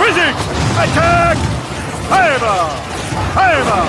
Freezing! Attack! Fireball! Fireball!